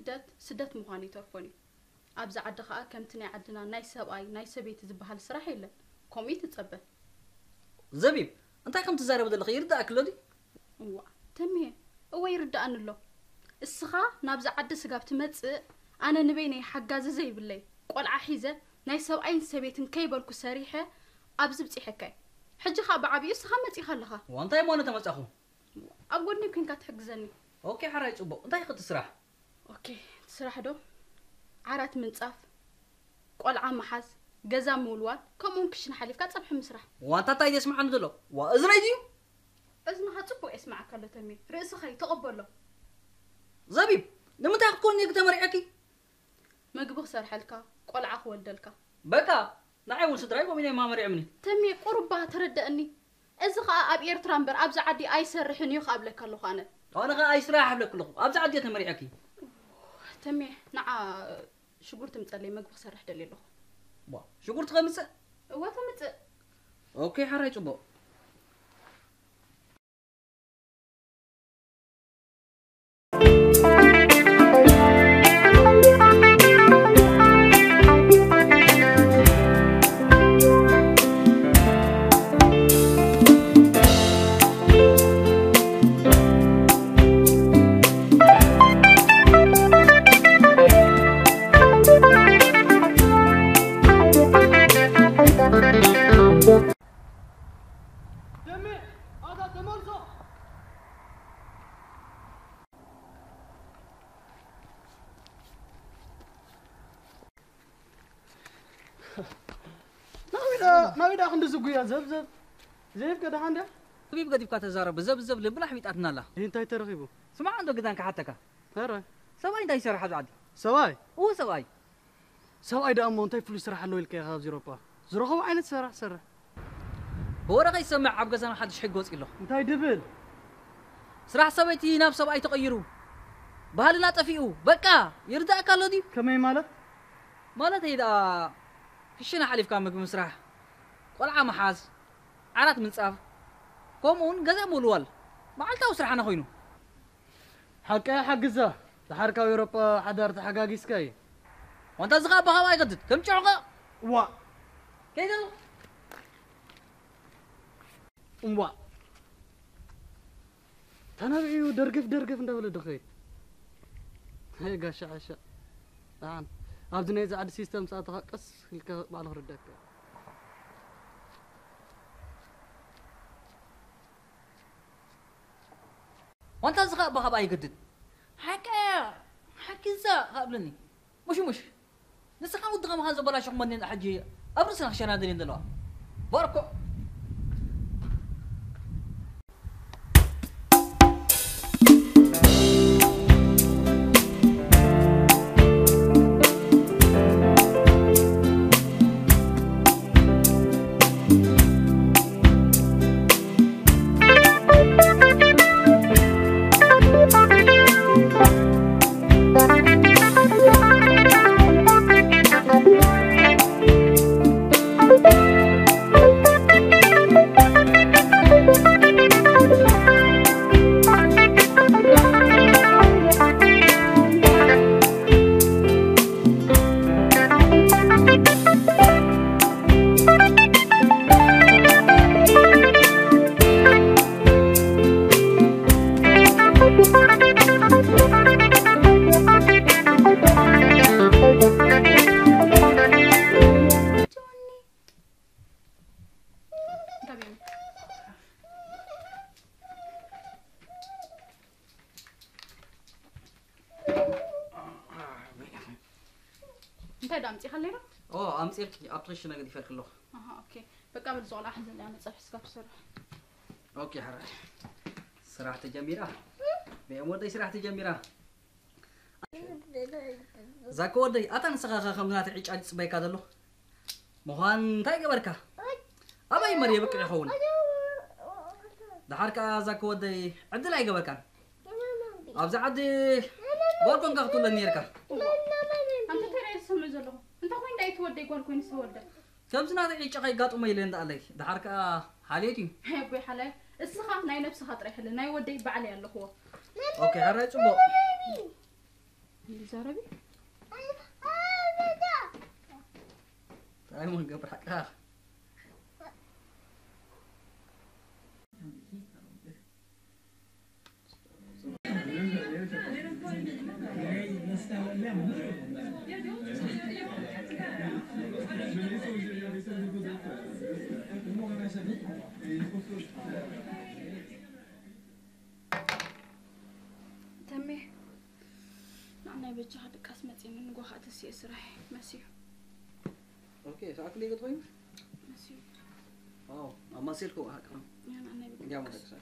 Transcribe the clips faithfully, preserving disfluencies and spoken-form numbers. سدت سدت مخاني ترفوني أبزع الدخاء كم تني عدنا نايس أي نايس بيت زبها السرح إلا كوميت تصبه زبيب أنت كم تزارب بدل غير ده أكلودي وا تميه هو يرد أنا له السخاء نبزع عد سقابت متس أنا نبيني حجاز زي بالله قل عحيزة نايس أي نايس بيت نكيبر كسريحة أبزبت حكاية حج خاب عبي السخاء ما تيخلها وأنت يا مونة ما تأخو أقولني يمكن كتحجزني أوكي حراج أبو أنت يخد السرح اوكي صراحه دو عرات منصاف قلعه محاز جزا مولوان كمون كشن حليفك تصبح مسرح وانت تا يسمع عنده لو وازريدي اسمع حتكو اسمعك الله تمي راسه خي تقبله زبيب لمتى تكون يك تمرعكي مغبخ سرحلك قلعه ولدلك بكا نعي وسدراي ومني ما مرعمني تمي قربها ترداني اذا خا اب ايرترامبر ابزع عدي اي سرحني يخابلك الله انا انا اي سرح حبلك لكم ابزع عدي تمرعكي تمي نع شغورت متقلي مغبخ سرح دليله وا شغورت خمسه هو تمت اوكي حراي طبو زبزب زيف كده عنده حبيب قديم كاتزارب زبزب لبلا حبيت أتناله أنت يترغبه سمع عنده قدام كحتك ترى سواي ده يسرح هذا عادي سواي هو سواي سواي ده أمون تاي فلوس راح له الكيها في أوروبا زرقه عين سرح سرح هو رقي سمع عبد جزام حدش حجوز إله أنت يدبل سرح سويتي ناب سواي تغيره بهالنا تفيه بكا يرجع كالودي كمان ماله ماله تيدا هشنا حليف كامك بمسرح قلعه محاز عرات منصاف كمون غزا مولوال معلتاو سرحنا خوينو حقا حقزا تحركا اوروبا حدار تحقاقي سكاي وانت زغا بهواي قدت كم جعقا وا كيدو وا تنابيو درقف درقف ندبل دخي هاي غاشا عشا نعم عبدنا اذا عاد سيستم ساعه قص خلك بعله ردك وانت زغاب بخاب اي قدد حكا حكي زا قابلني مش مش نسخان ودغم هذا بلا شق منين حجي ابرسنا عشان هذين دلوا باركو انت دامتي خلينا اه امسي لك ابطش نغد يفرق له اها اوكي بقى من زول احزن يعني صح سكاب سر اوكي حرا سرعت جميره بيمودي سرعت جميره زاكودي اتنسخا خمنات عيج عيج باي كادلو مهان تاي غبركا اباي مريم بقى يخون دحركا زاكودي عدل اي غبركا ابزا عدي بوركون كاختو لنيركا ودي يقول كوني سودة. كم سنة تعيش أخي قط وما يلين عليه. ده حركة حاليتي. أبوي حالي. السخاف ناي نفس خاطري حلو. ناي ودي بعلي اللي هو. أوكي حركة أبو. الزربي. تعالوا نجيب حكاه. تمي أنا بيجي هذا كاسمتي من جوا هذا السيس راح مسيو. أوكي ساعات ليه قطعي؟ مسيو. أوه أما سيركو هكذا. يعني أنا بيجي. جامد أكثر.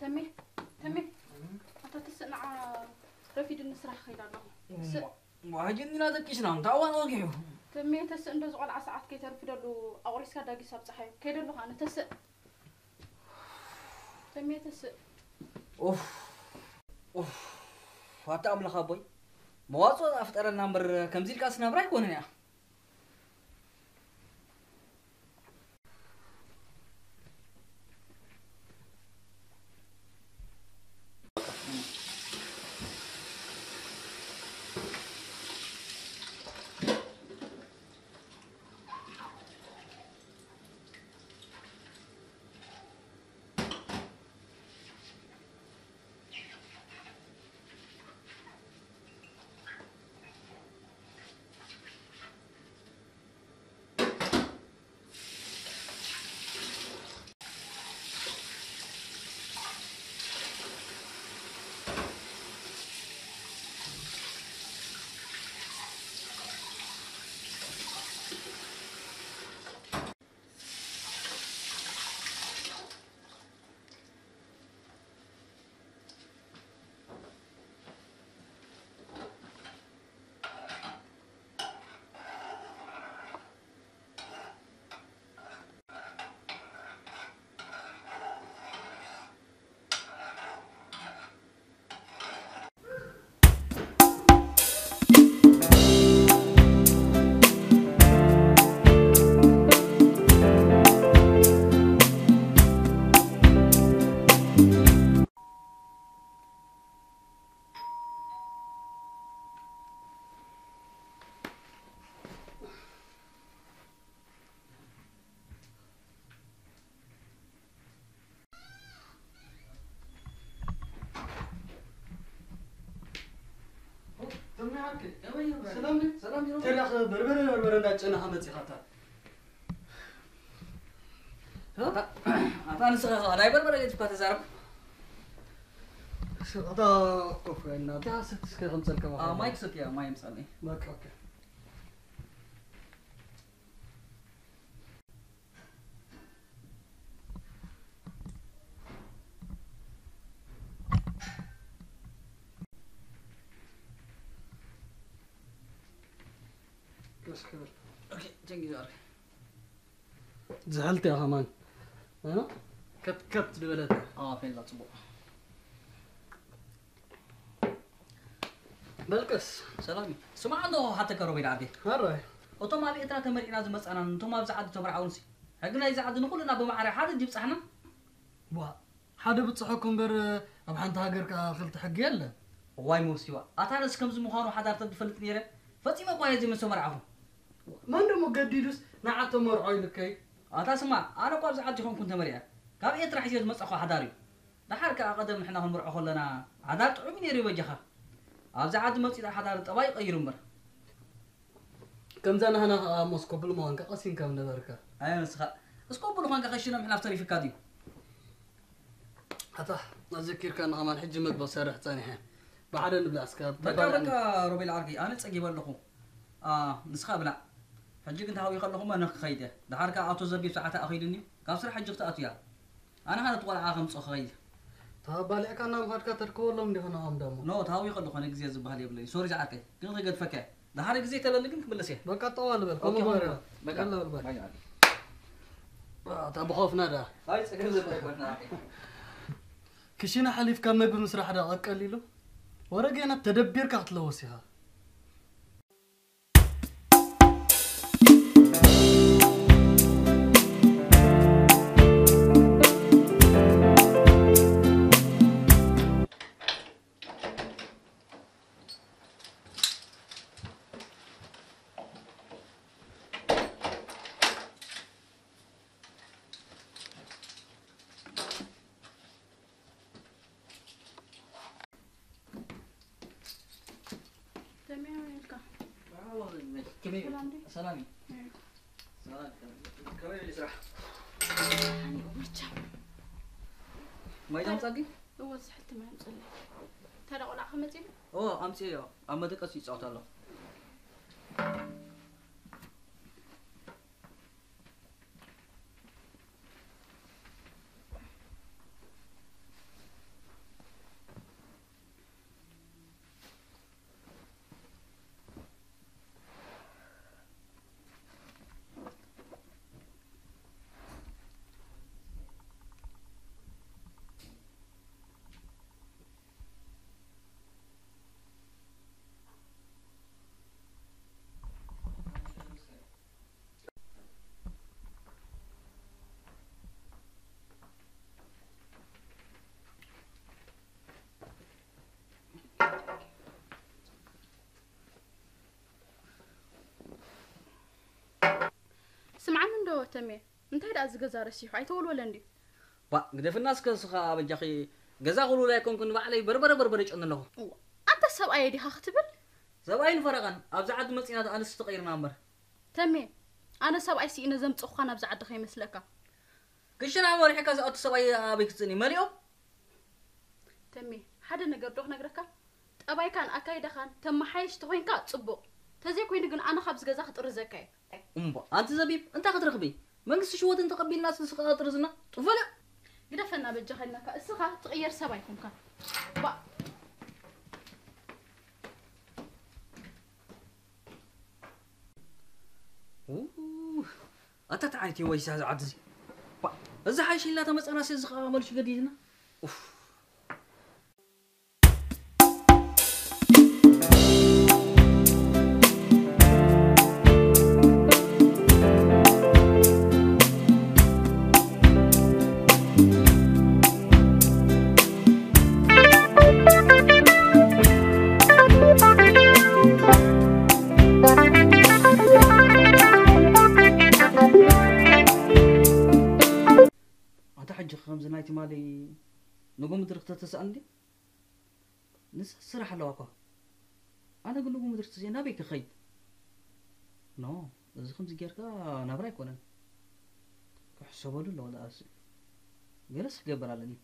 تمي تمي أتتسأل عن رفيد النسرة خير الله. واجدني نادك كيشنام تعوان وجهه. تمي تسأل بس على ساعات كتير في دلو أوريس كذا قصاب صحيح كده له أنا تسأل. تمي تسأل. أوف أوف هاتا أملا خابي مواصل أفتكر النمبر كم زيل كاس نبرة يكون هنا. سلام اوكي جنجي زارك زعلت يا همان ها كت كت دبلت اه فين لا تصبوا بلقص سلامي سمع عنده حتى كروبي عادي هراي اوتو مال اطرا تمرينا زمصانا انتم ما بزعد تبرعونسي هجنا يزعد نقولنا بمعري حد دي بصحنا وا حد بتصحكم بر اب حنت هاجرك خلت حق يلا واي موسيوا اتارس كم زمخانو حدارت تفلت نيره فتي ما قايز من سمرعهم ما أنا مقدّيدوس نعت مرعي لكي. أنا سمع أنا قابز عاديهم كنت مريع. كاب يطرح يجلس مسخو حداري. لحركة أقدم نحن هم مرعي خلنا عادات عمني رواجها. قابز عاد مسجد حدارة أباي غير مر. كم زمان هنا مسكو بالمانك قاسين كم نذكر. أيه مسخا. مسكو بالمانك خشينا نحن أفتري في كاديو. حتى أتذكر كان عمل حجمك بصير حتاني هنا. بعد نبلع سكاب. بكرك ربي العرقي أنا تسقي باللقو. آه مسخا بلع. حجي كنت هاوي خلهم أنا خيده دحرك عطوا زبي بساعتها أخيدني كافسر حجي تأتيا أنا هذا طول عاقم صخيد تابالي أنا مفركة تركوا لهم ده أنا أمدامه نو تهاوي خلهم أنا جزيز بهالي بلي سوري جعتك كنت قد فكه دحرك جزيت أنا اللي كنت بلسيه بقى طوال بقى أوكي هلا بقى الله بقى هاي عادي تابو خوفنا ده هاي سكرز بقى كشينا حليف كم بمسرح ده أكليله ورجعنا تدبير كاتلوسها سلامي سلامي كملي الإسراح أنا ورجع ما يجي مساقي؟ هو صحتي ما يمسلي ترى قلع خمتي؟ أوه أمسي يا أما دقسي يسعوت الله تمي انت هذا الجزار الشيخ عيتول ولا عندي با قدف الناس كسخه بجخي جزا قولوا لا يكون كن بعلي بربر بربر يجن له انت سبعي دي هختبر سبعين فرقا ابزعد مصينا انس تقيرنا امر تمي انا سبعي سي ان زمص خنا ابزعد خي مسلكا كشنا وريحك ازات سبعي ابيكسني مريو تمي حدا نغر دوخ نغركا طباي كان اكاي دخان تم حيش تخينكا تصبق تزي كوين كن انا خبز جزا خطر زكاي أمبا أنت زبيب أنت خدرخبي من قص شو أنت قبيل الناس نسخة ترزنا طفلا قد فنا بالجهل نك السخة تغير سبايكم كان با أوه أنت عايتي ويسع عدزي با إذا حاش إلا تمس أنا سخة مالش قديدنا أوف نقوم درقت تسألني نس سرح لواقه أنا أقول لكم مدرسة زين أبيك خيط. نو، إذا خمس جيركا نبريك ولا. كحسبوا له ولا أسي. جلس قبر على دي.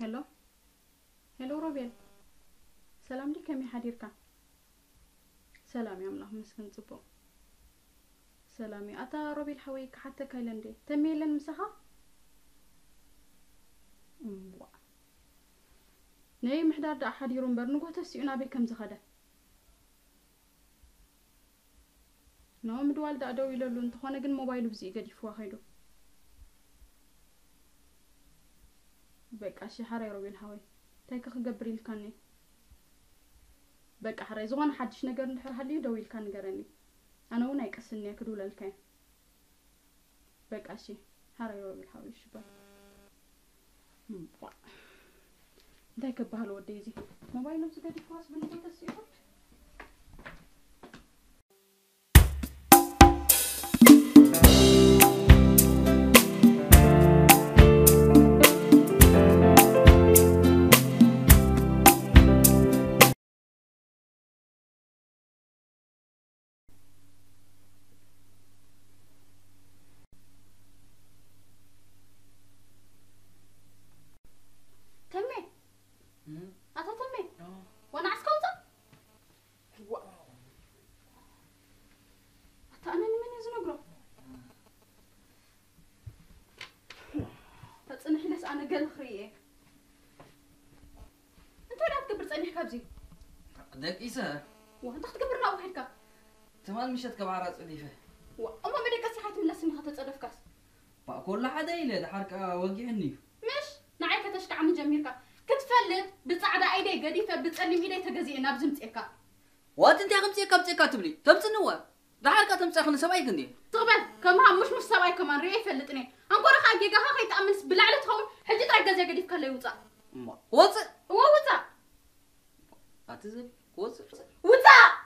هلو هلو روبيل سلام لي كمي حديركا سلام يا الله مسكن صبو سلامي أتا روبيل حويك حتى كايلندي تميلن مسها وا ناي محدار دا حديرون برنغو تسيونا بكم زخده نو مدوال دا دو يلولو انتخونا جن موبايلو بزي قديفوا خيدو بقى شي حراي روبيل حوي تايك خغبريل كاني بقى حراي زغون حدش ነገር እንድሕር ሃልዩ ደውል ካን ገረኒ انا ውን አይቀስኒ ያክዱላልከይ በቃ شي حراي روبيل حوي شبا دايك ባህል ወደይ እዚ ሞባይልም ስለዲ ፋስ ብንቆይ ተስይሁ دقيسه وانت تخبرنا وحدك تمام مشيت كبعرا صديفه وام مدقسي حيت منسني كتصدفكاس با كل حدا يله دحركه وجعني مش نعيك تشكع من جميرك كتفلت بصعد ايدي قديفه بتصلم ايدي تغزينا بزمصيكا وات انت غمصيكا بصيكا تبلي تمصنوا دحركه تمصخن سباي كني تقبل كما مش مش سباي كمان ري يفلطني انكره خاجيكا خيتامنس بلعلتهم حجي ترغزي قديفك لا يوصا وات ووصا اتزل وطا